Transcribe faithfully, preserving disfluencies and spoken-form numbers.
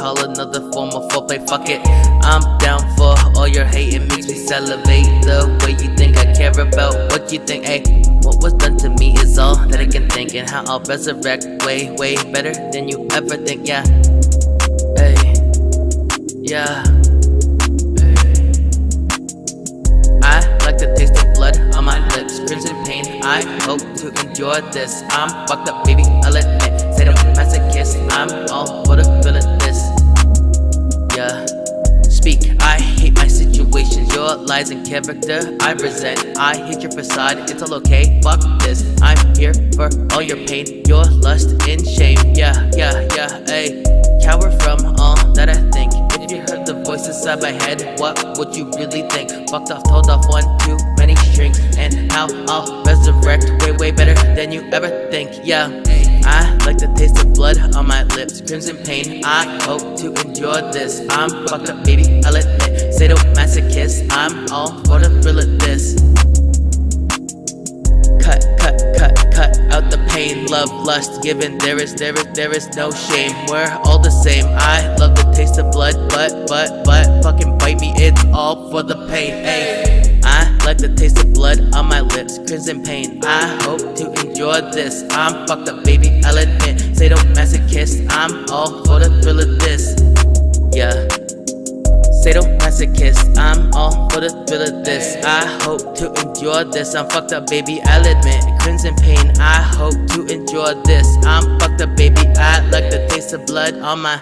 call another form of foreplay. Fuck it, I'm down for all your hate. It makes me salivate the way you think I care about what you think. Ayy, what was done to me is all that I can think, and how I'll resurrect way, way better than you ever think. Yeah, ayy, yeah. I hope to enjoy this. I'm fucked up, baby, I'll admit. Say the masochist, I'm all for the villainous. Yeah, speak, I hate my situations, your lies and character I resent. I hate your facade, it's all okay, fuck this. I'm here for all your pain, your lust and shame. Yeah, yeah, yeah, ayy. Cower from all that I think. If you heard the voice inside my head, what would you really think? Fucked off, told off one, two, many strings, and how I'll resurrect way, way better than you ever think. Yeah, I like the taste of blood on my lips, crimson pain. I hope to enjoy this. I'm fucked up, baby, I'll admit. Say the masochist, I'm all for the thrill of this. Cut, cut, cut, cut out the pain, love, lust, given. There is, there is, there is no shame. We're all the same. I love the taste of blood, but, but, but, fucking bite me. It's all for the pain. Ayy. I like the taste of blood on my lips, crimson pain. I hope to enjoy this. I'm fucked up, baby, I'll admit. Say don't masochist, I'm all for the thrill of this. Yeah. Say don't masochist, I'm all for the thrill of this. I hope to enjoy this. I'm fucked up, baby, I'll admit. Crimson pain, I hope to enjoy this. I'm fucked up, baby, I like the taste of blood on my